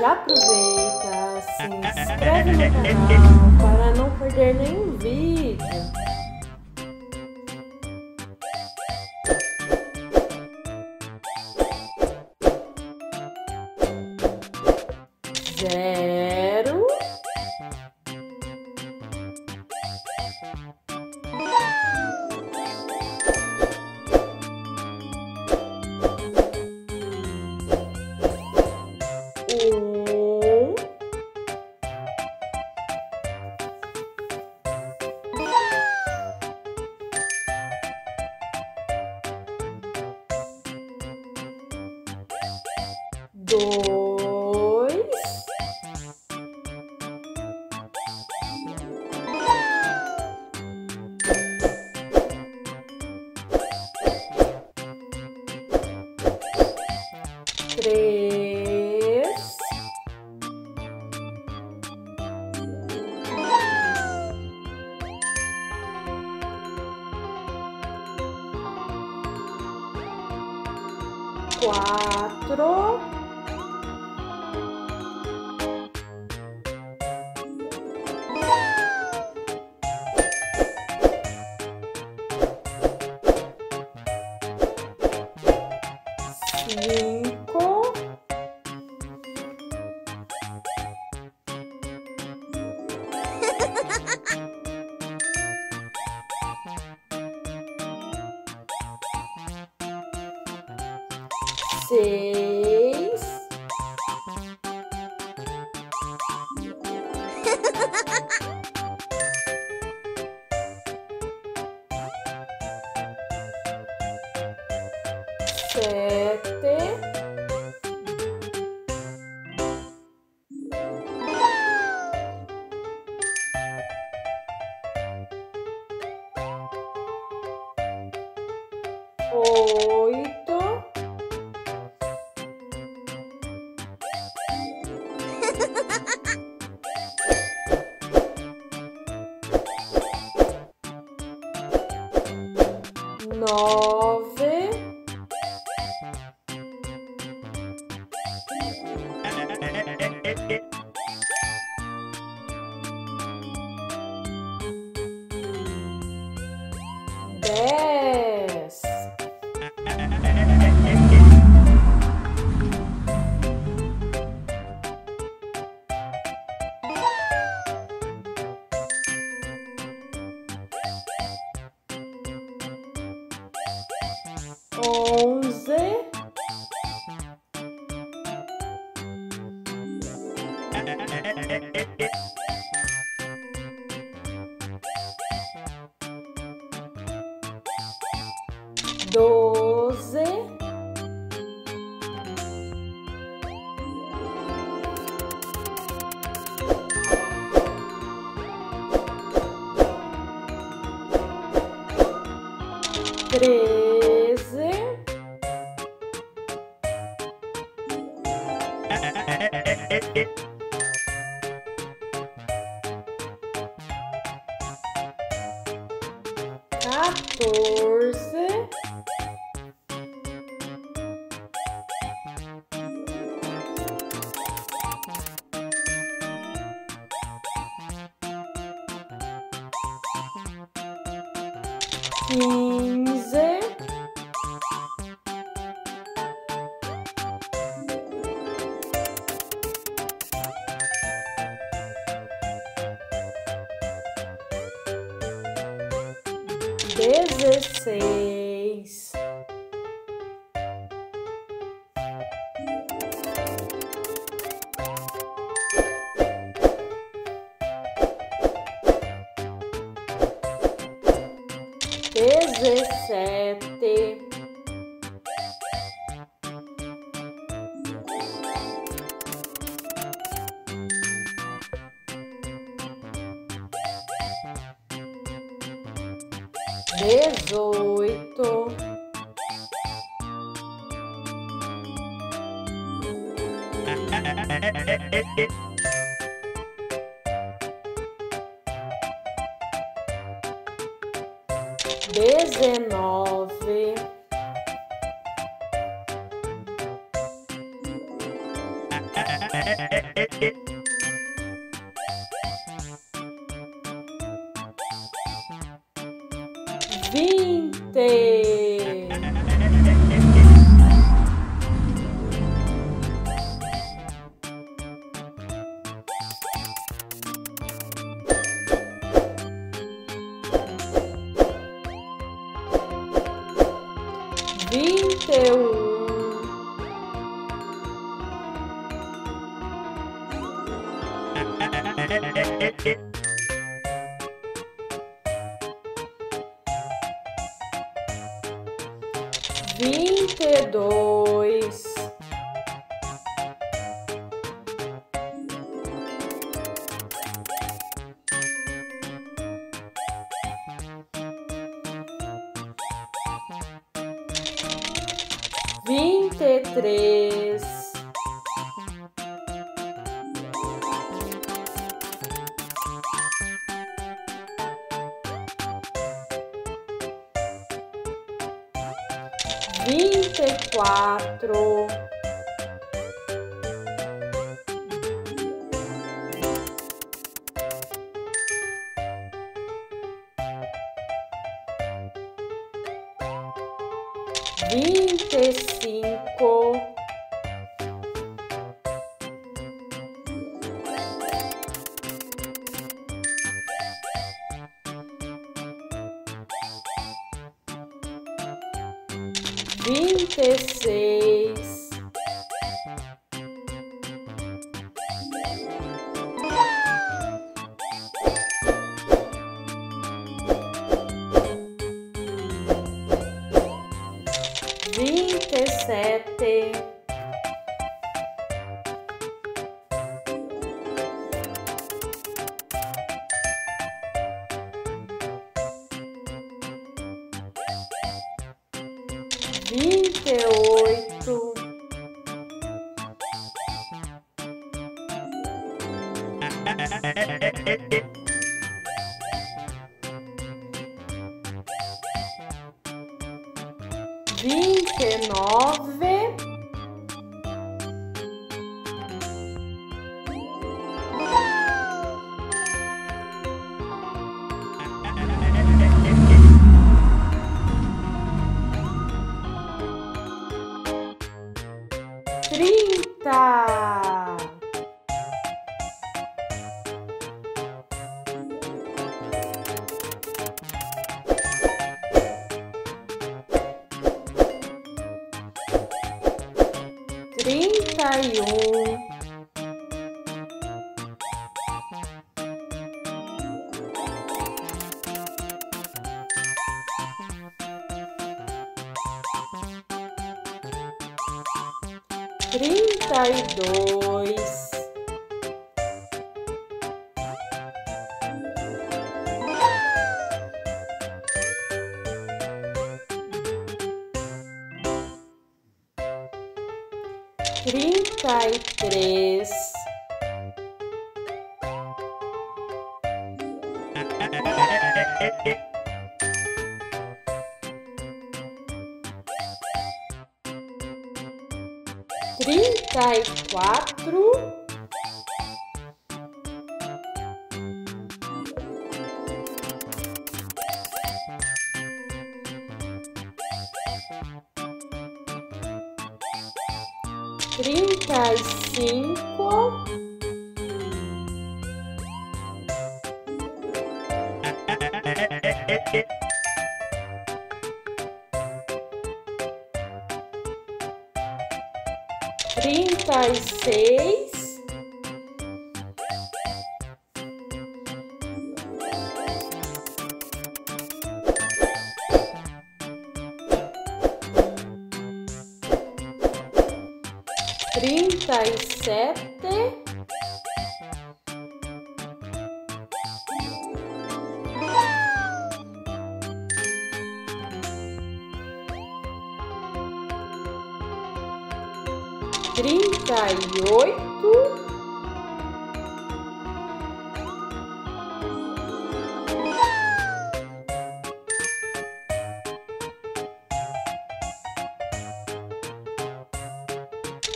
Já aproveita, se inscreve no canal para não perder nenhum vídeo. Zero. Dois, três, quatro. Cinco, seis, sete, oito, nove. Dez. Onze. Doze. Treze. Quatorze. Quinze. Dezesseis. Dezessete. Dezoito. 19 38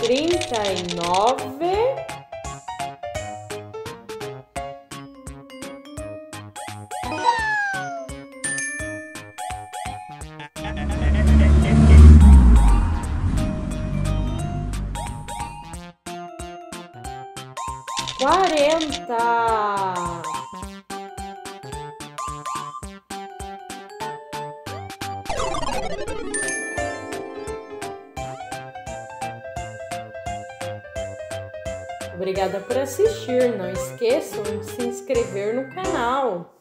39 40 Obrigada por assistir, não esqueçam de se inscrever no canal.